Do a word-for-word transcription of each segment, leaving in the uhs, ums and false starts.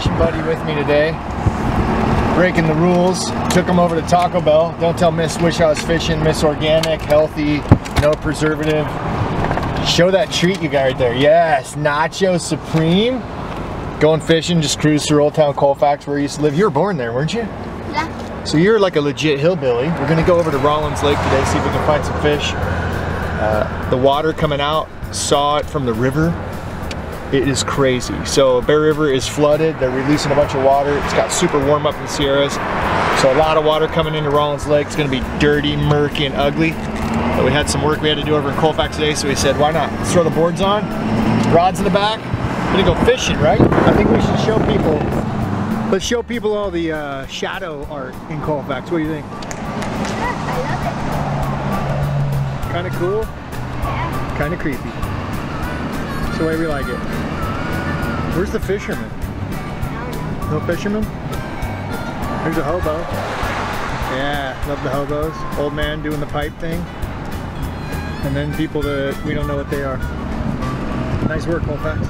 fishing buddy with me today. Breaking the rules, took him over to Taco Bell. Don't tell Miss Wish I was fishing, Miss Organic, healthy, no preservative. Show that treat you got right there. Yes, Nacho Supreme. Going fishing, just cruise through Old Town Colfax where I used to live. You were born there, weren't you? Yeah. So you're like a legit hillbilly. We're gonna go over to Rollins Lake today, see if we can find some fish. Uh, the water coming out, saw it from the river. It is crazy. So Bear River is flooded. They're releasing a bunch of water. It's got super warm up in the Sierras. So a lot of water coming into Rollins Lake. It's gonna be dirty, murky, and ugly. But we had some work we had to do over in Colfax today, so we said, why not? Let's throw the boards on, rods in the back. We're gonna go fishing, right? I think we should show people. Let's show people all the uh, shadow art in Colfax. What do you think? Yeah, I love it. Kind of cool? Yeah. Kind of creepy. That's the way we like it. Where's the fisherman? No fisherman? There's a hobo. Yeah, love the hobos. Old man doing the pipe thing. And then people that we don't know what they are. Nice work, Colfax.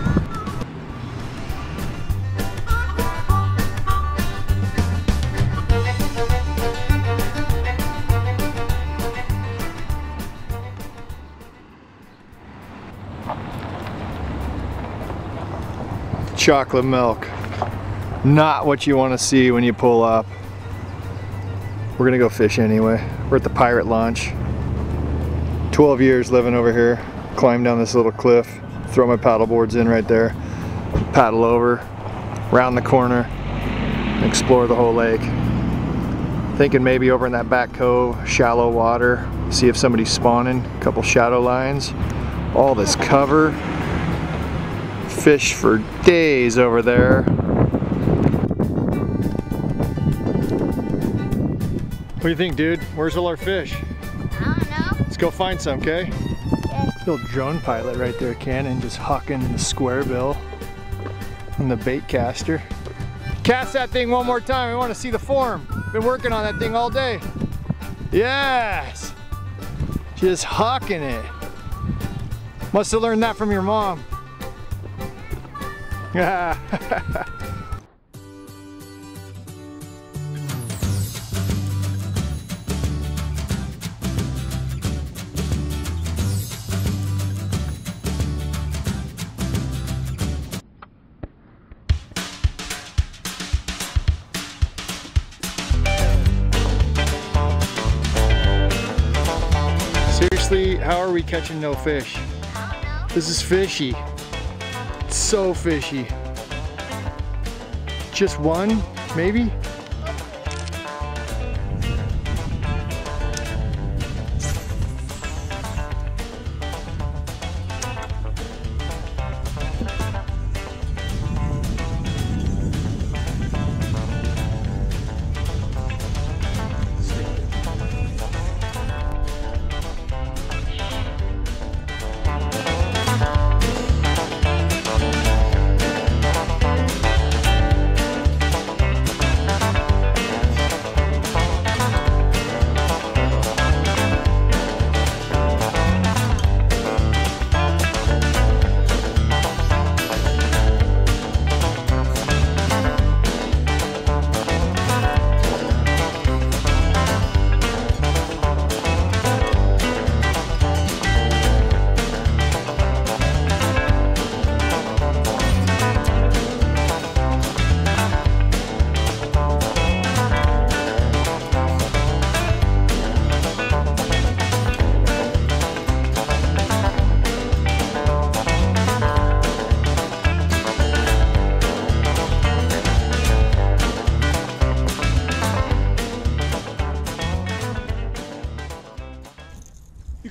Chocolate milk. Not what you want to see when you pull up. We're gonna go fish anyway. We're at the pirate launch. twelve years living over here. Climb down this little cliff, throw my paddle boards in right there, paddle over, round the corner, explore the whole lake. Thinking maybe over in that back cove, shallow water, see if somebody's spawning, a couple shadow lines, all this cover. Fish for days over there. What do you think, dude? Where's all our fish? I don't know. Let's go find some, okay? Yeah. Little drone pilot right there, Cannon, just hucking the square bill and the bait caster. Cast that thing one more time. We want to see the form. Been working on that thing all day. Yes! Just hucking it. Must have learned that from your mom. Yeah. Seriously, how are we catching no fish? This is fishy. So fishy. Just one, maybe?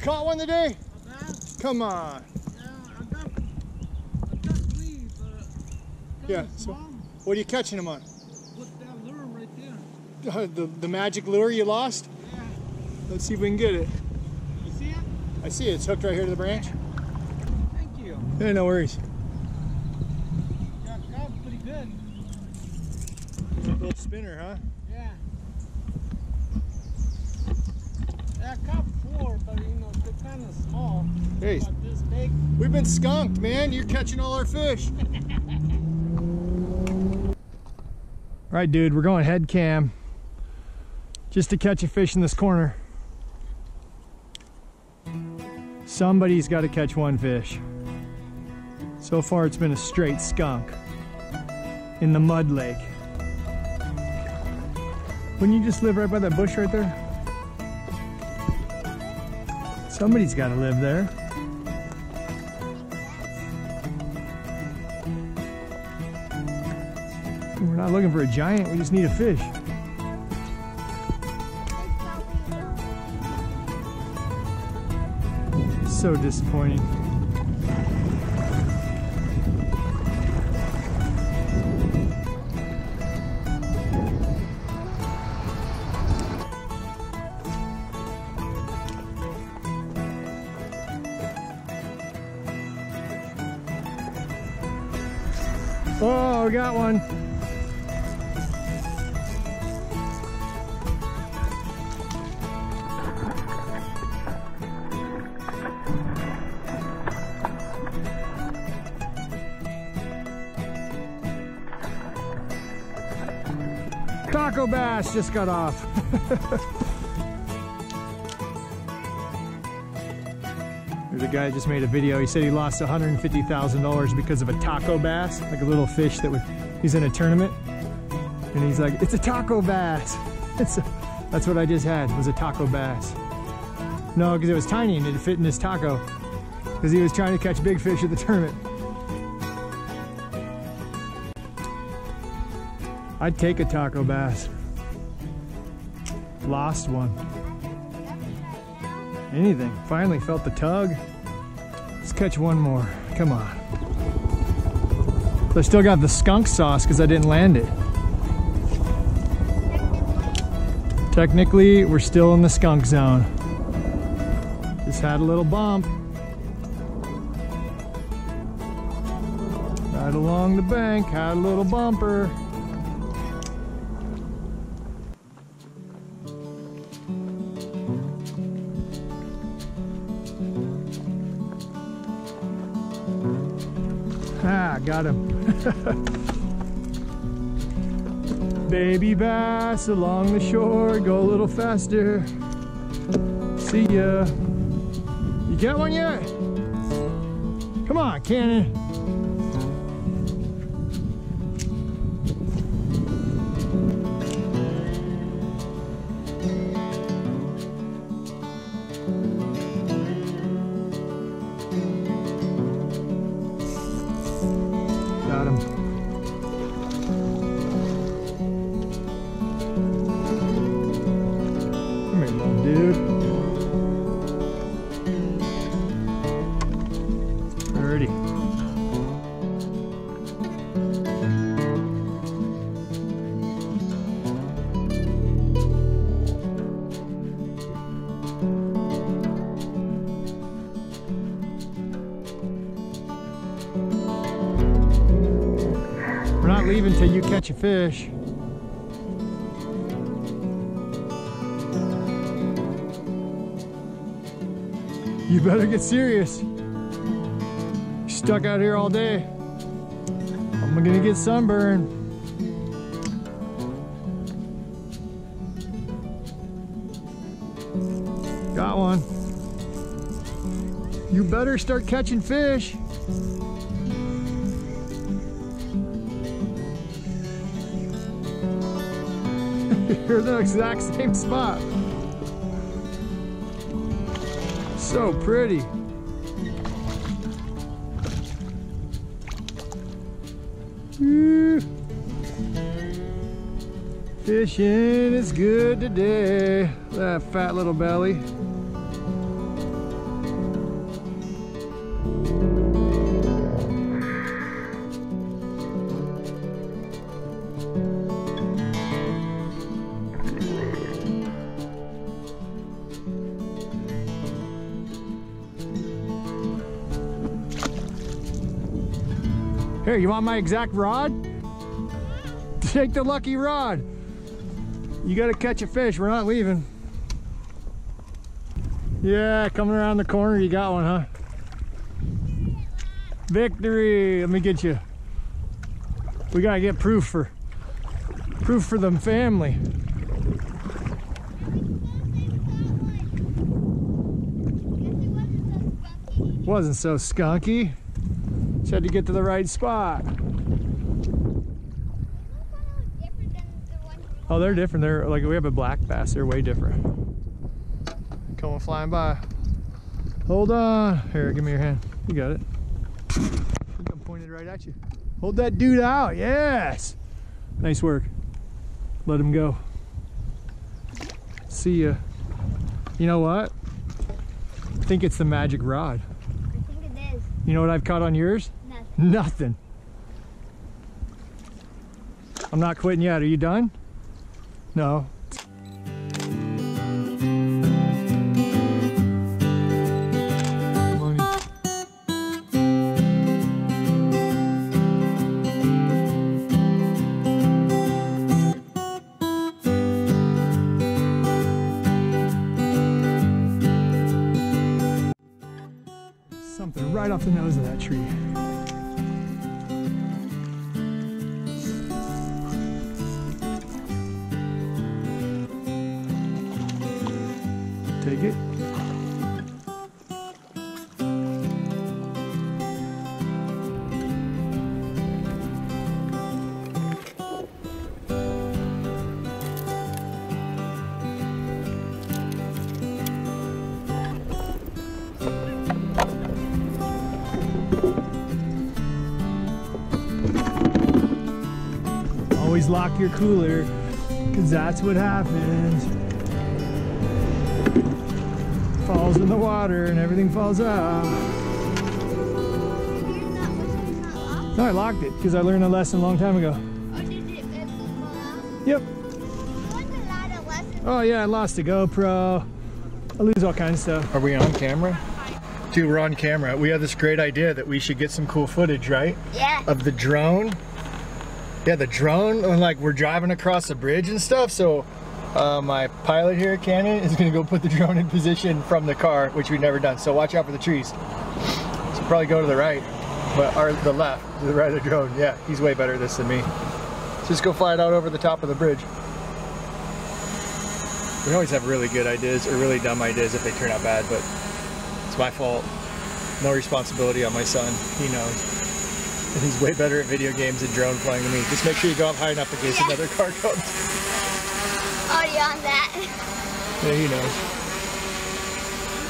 Caught one today? Come on. Yeah, I got, I got three, but yeah, so what are you catching them on? What's that lure right there? Uh, the, the magic lure you lost? Yeah. Let's see if we can get it. You see it? I see it. It's hooked right here to the branch. Thank you. Yeah, no worries. Yeah, that was pretty good. A little spinner, huh? Yeah. I caught four, but you know, they're kind of small. Hey, this big. We've been skunked, man. You're catching all our fish. Right, dude, we're going head cam just to catch a fish in this corner. Somebody's got to catch one fish. So far it's been a straight skunk in the mud lake. Wouldn't you just live right by that bush right there? Somebody's got to live there. We're not looking for a giant, we just need a fish. So disappointing. Oh, we got one. Taco bass just got off. There's a guy that just made a video. He said he lost one hundred fifty thousand dollars because of a taco bass, like a little fish that would, he's in a tournament. And he's like, it's a taco bass. It's a, that's what I just had, was a taco bass. No, because it was tiny and it didn't fit in his taco. Because he was trying to catch big fish at the tournament. I'd take a taco bass. Lost one. Anything. Finally felt the tug. Let's catch one more. Come on. I still got the skunk sauce because I didn't land it. Technically, we're still in the skunk zone. Just had a little bump. Right along the bank, had a little bumper. Ah, got him. Baby bass along the shore, go a little faster. See ya. You get one yet? Come on, Cannon. Leave until you catch a fish. You better get serious. You're stuck out here all day. I'm gonna get sunburned. Got one. You better start catching fish. You're in the exact same spot. So pretty. Woo. Fishing is good today. That fat little belly. Here, you want my exact rod? Take the lucky rod. You gotta catch a fish, we're not leaving. Yeah, coming around the corner, you got one, huh? Victory, let me get you. We gotta get proof for Proof for them family. Wasn't so skunky. Just had to get to the right spot. Oh, they're different. They're like, we have a black bass. They're way different. Coming flying by. Hold on. Here, give me your hand. You got it. I think I'm pointed right at you. Hold that dude out. Yes. Nice work. Let him go. See ya. You know what? I think it's the magic rod. You know what I've caught on yours? Nothing. Nothing. I'm not quitting yet. Are you done? No. Something right off the nose of that tree. Take it. Always lock your cooler, because that's what happens. Falls in the water and everything falls out. No, I locked it because I learned a lesson a long time ago. Oh, did it fall out? Yep. Oh yeah, I lost the GoPro. I lose all kinds of stuff. Are we on camera? Dude, we're on camera. We have this great idea that we should get some cool footage, right? Yeah. Of the drone. Yeah, the drone, and like we're driving across the bridge and stuff, so Uh, my pilot here at Cannon is going to go put the drone in position from the car, which we've never done. So watch out for the trees. So probably go to the right, but or the left, to the right of the drone. Yeah, he's way better at this than me. So just go fly it out over the top of the bridge. We always have really good ideas or really dumb ideas if they turn out bad, but it's my fault. No responsibility on my son. He knows. And he's way better at video games and drone flying than me. Just make sure you go up high enough in case yeah. another car comes. Already on that. Yeah, he knows.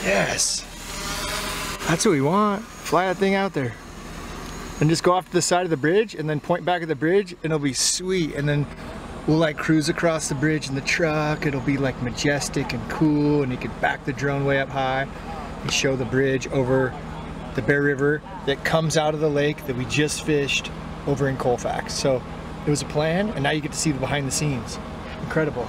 Yes. That's what we want. Fly that thing out there. And just go off to the side of the bridge and then point back at the bridge and it'll be sweet. And then we'll like cruise across the bridge in the truck. It'll be like majestic and cool and you can back the drone way up high and show the bridge over the Bear River that comes out of the lake that we just fished over in Colfax. So it was a plan and now you get to see the behind the scenes. Incredible.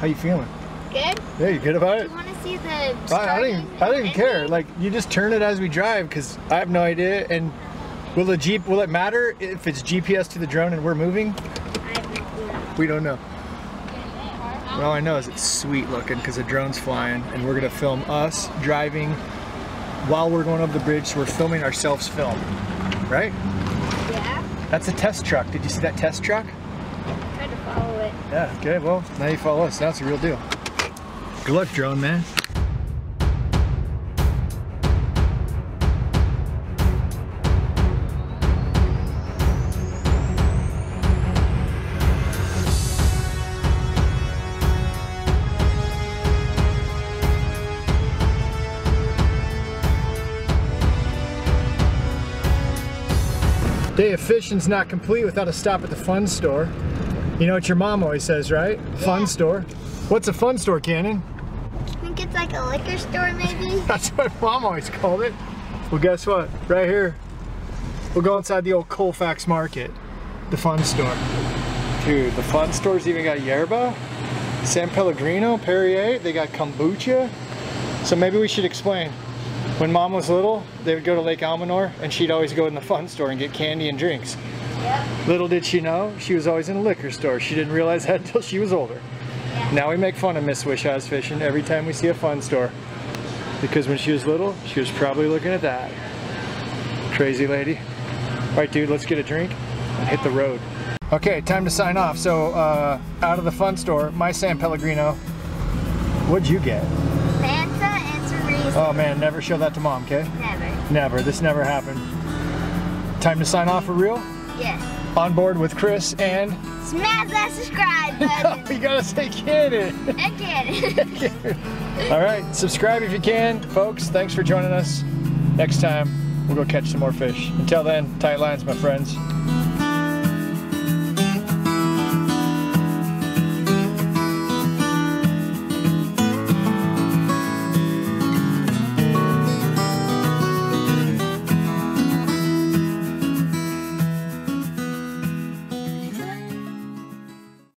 How you feeling? Good. Yeah, you good about it? Do you want to see the I don't even, I don't even care. Like, you just turn it as we drive because I have no idea. And will the Jeep, will it matter if it's G P S to the drone and we're moving? I have no clue. We don't know. But all I know is it's sweet looking because the drone's flying and we're going to film us driving while we're going over the bridge. So we're filming ourselves film, right? Yeah. That's a test truck. Did you see that test truck? Yeah, okay, well, now you follow us. That's the real deal. Good luck, drone man. Day of fishing's not complete without a stop at the fun store. You know what your mom always says, right? Yeah. Fun store. What's a fun store, Cannon? I think it's like a liquor store, maybe. That's what mom always called it. Well, guess what? Right here, we'll go inside the old Colfax market, the fun store. Dude, the fun store's even got yerba, San Pellegrino, Perrier, they got kombucha. So maybe we should explain. When mom was little, they would go to Lake Almanor, and she'd always go in the fun store and get candy and drinks. Yep. Little did she know, she was always in a liquor store. She didn't realize that until she was older. Yeah. Now we make fun of Miss Wishi's fishing every time we see a fun store. Because when she was little, she was probably looking at that. Crazy lady. Alright dude, let's get a drink and hit the road. Okay, time to sign off. So uh, out of the fun store, my San Pellegrino, what'd you get? Fanta and Cerise. Oh man, never show that to mom, okay? Never. Never, this never happened. Time to sign off for real? Yes. On board with Chris and... Smash that subscribe button. No, you gotta say get it. I get it. Get it. All right, subscribe if you can. Folks, thanks for joining us. Next time, we'll go catch some more fish. Until then, tight lines, my friends.